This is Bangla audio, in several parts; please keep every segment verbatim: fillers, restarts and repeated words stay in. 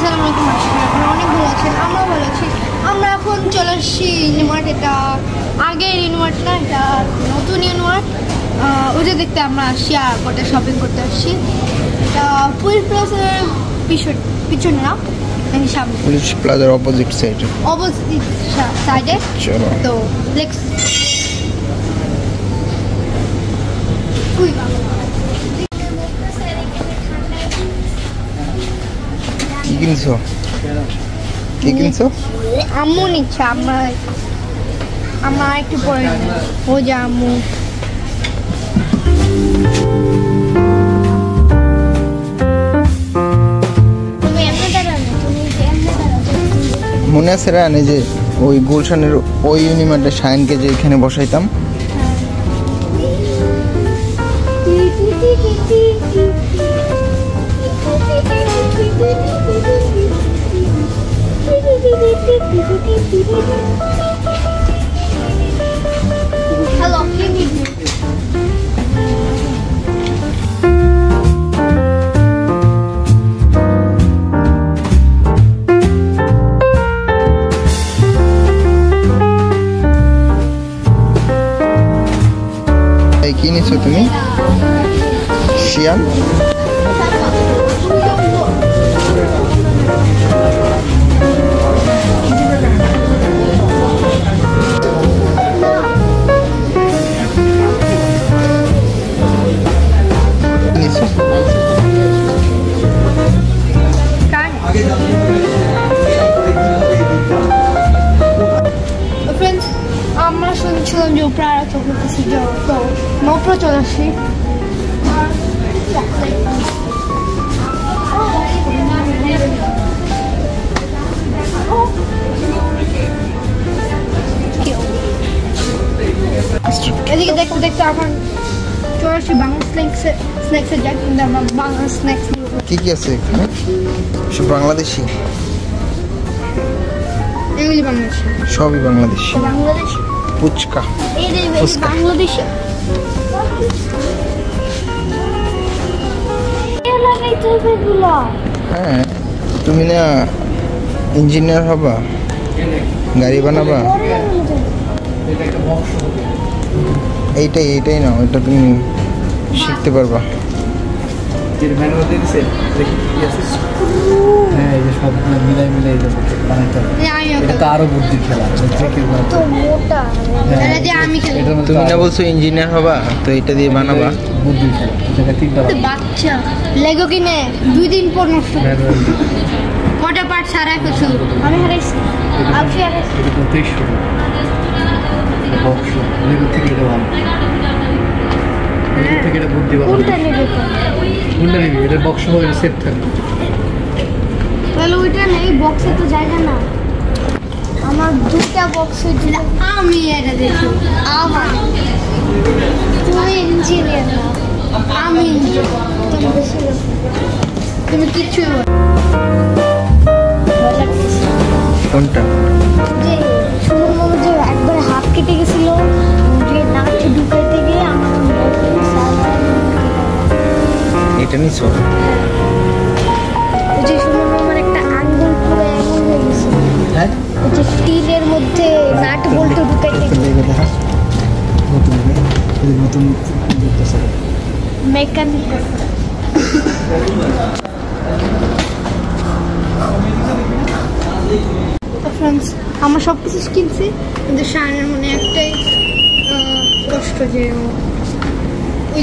আসসালামু আলাইকুম। আপনারা অনেক ভালো আছেন, আমরাও ভালো আছি। আমরা এখন চলে আসছি ইউনিমার্ট। এটা আগের ইউনিমার্ট না, এটা নতুন ইউনিমার্ট। ওটা দেখতে আমরা আসছি আর ওটা শপিং করতে আসছি। এটা পুলিশ প্লাজার পিছন পিছন না, সামনে পুলিশ প্লাজার অপোজিট সাইডে অপোজিট সাইডে তো লেক্স আম্মু নিচ্ছে। আমার আমার একটু পরে ও যা আম্মু। মনে আছে রানে যে ওই গুলশানের ওই ইউনিমার্টে শাইনকে যে এখানে বসাইতাম? Hello, hey, কি নিছো তুমি? শিয়াল আমরা শুনছিলাম যে উপরে আরো চোখ করতেছি, তো মপরে চলে আসি। এদিকে দেখতে দেখতে আমার চলে আসি বাংলা স্ন্যাক্সে। স্ন্যাক্সে যাই, কিন্তু আমরা বাংলা স্ন্যাক্স কি কি আছে এখানে সব বাংলাদেশি। এগুলি বাংলাদেশি, সবই বাংলাদেশি। বাংলাদেশি ফুচকা, এই বাংলাদেশি হ্যাঁ। তুমি না ইঞ্জিনিয়ার হবা, গাড়ি বানাবা? এইটাই এইটাই না, এটা তুমি শিখতে পারবা। তুমি না বলছো ইঞ্জিনিয়ার হবা, তো এটা দিয়ে বানাবা। বাচ্চা লেগো কিনে দুই দিন পর নষ্ট কটা পার্ট সারা কিছু আমি হারাইছি। আমার দুটা বক্স হয়েছিল, আমি এটা দেখি। আমার তুমি ইঞ্জিনিয়ার না, আমি ইঞ্জিনিয়ার, তুমি কিচ্ছু। কোনটা একবার হাত কেটে গেছিল নাকে ঢুকাইতে গিয়ে? আমার এটা নিছো যে শুনুন, আমার একটা আঙ্গুল পুরো এমন হয়ে গেছে যে স্টিলের মধ্যে নাট বল্ট ঢুকাইতে গিয়ে। নতুন নতুন মেকানিক ফ্রেন্ডস, আমরা সব কিছু কিনছি, কিন্তু শানের মনে একটাই কষ্ট যে ওই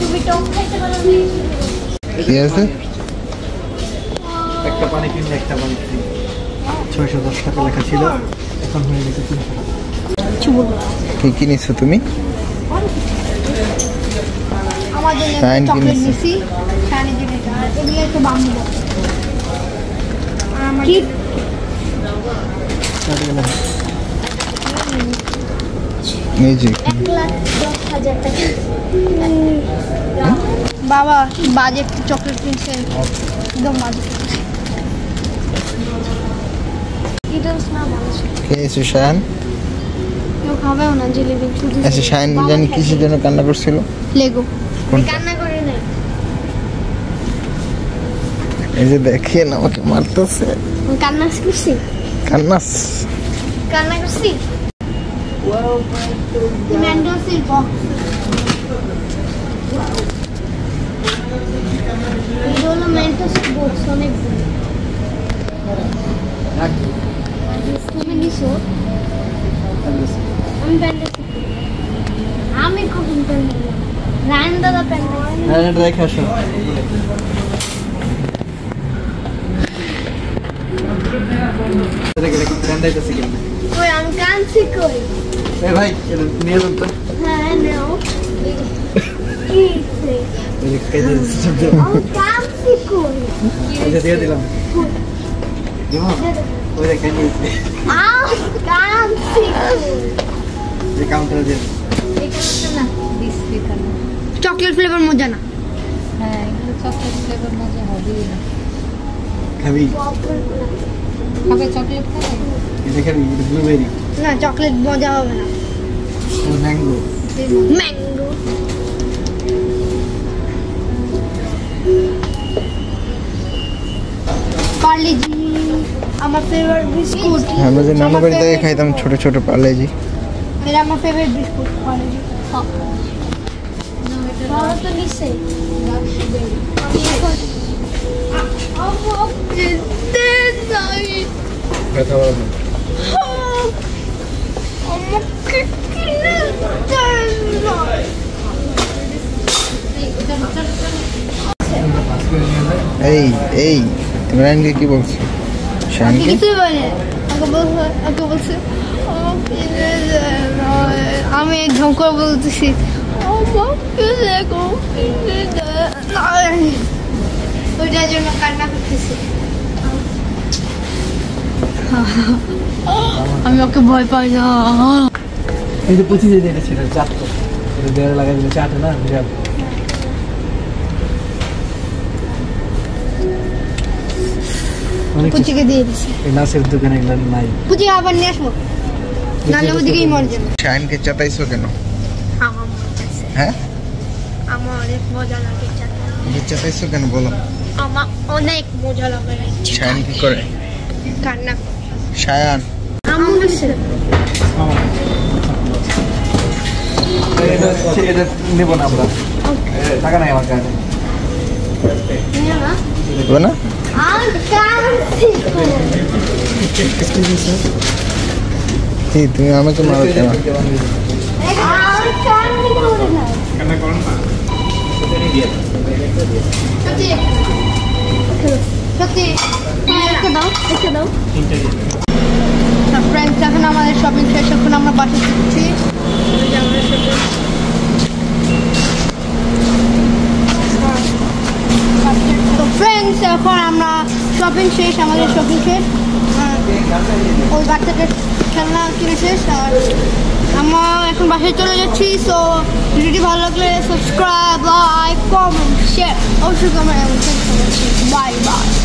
তুমি টক খাইতে পারো না? কি আছে? একটা পানি কিনে একটা পানি কিনে ছয়শ দশ টাকা লেখা ছিল, এখন হয়ে গেছে তিনশো। কি বলবো, কি কিনেছো তুমি? আমাদের জন্য চকলেট নিছি, শানের জন্য। আর এগুলো তো বাম্বু। আর আমার বাবা বাজে চকলেট কিনছে একদম বাজে ইডলস না বলছে কে সুশান কেউ খাবেও না জিলিপি শুধু আচ্ছা শাইন জানি কিসের জন্য কান্না করছিল লেগো কান্না করে নাই এই যে দেখেন আমাকে মারতেছে কান্না করছি কান্না কান্না করছি ওয়াও ম্যান্ডো silk I I can't see cool. I just hear the lamp. What I can use? I can't see cool. The counter is this. Chocolate flavor Mojana. Chocolate flavor Mojana. Heavy. Chocolate flavor. Is it heavy? The blueberry. No, chocolate Mojana. Mango. Mango. Parle ji, our favorite biscuit. हम लोग नाना बड़े तो ये खाए थे हम छोटे-छोटे Parle ji. मेरा हमारा favorite biscuit Parle ji. हाँ. बहुत तो नहीं सही. अब वो कितने नहीं. कहता हूँ. हाँ. अब कितने नहीं. Hey, hey. Imran ke ki bolche Shan ke kichu bole age bolche age bolche oh please ami dhonko boltechi oh ma please go please na oja jonno kanna kortechi ami oke bhoy pai na ei je puchi je deta chilo chatto ei dera lagai dilo chatto na Puchi ke diye dise. Ena sir dukane glan nai. Puchi abar nesmo. Nale odige mor jeno. Shine ke chataiso keno? Ha ha chataiso. He? Amar onek moja lage chataiso. Ke chataiso keno bolo? Amar onek moja lage. Shine ki kore? Kanna. Shayan. Amu dise. Eta eta nebo na amra. Okay. Taka nai amar kache. Niye na? Nibo na? I can't see it. Excuse me, sir. Hey, you are not allowed to. I can't see it. Can I call him? Shakti. Shakti. Let's go. Let's go. My friends, I am at shopping station. I am at shopping. Friends, uh, for amra shopping shesh, amader shopping shesh. Oi bachader khana kine shesh ar amra ekhon bashe chole jacchi so video bhalo lagle subscribe, like, comment, share. Obosshoi comment, share. Bye bye.